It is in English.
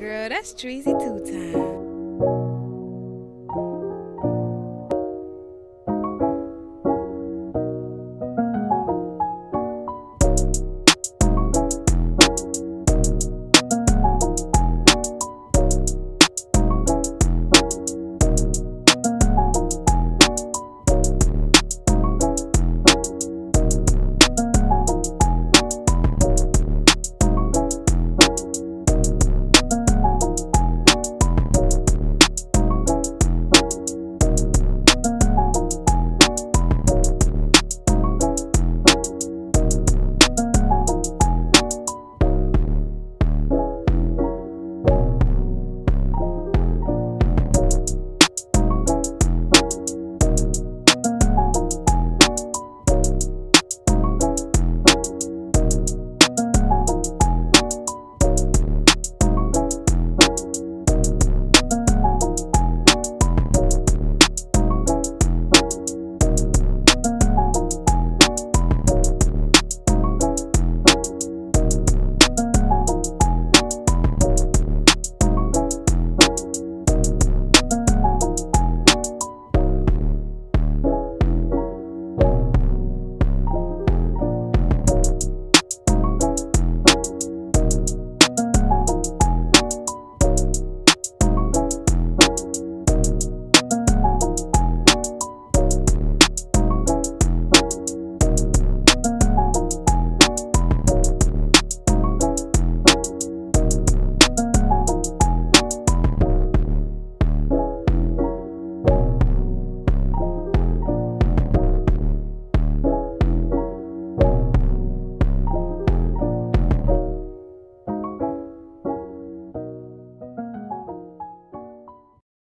girl, that's Treezy 2 Times.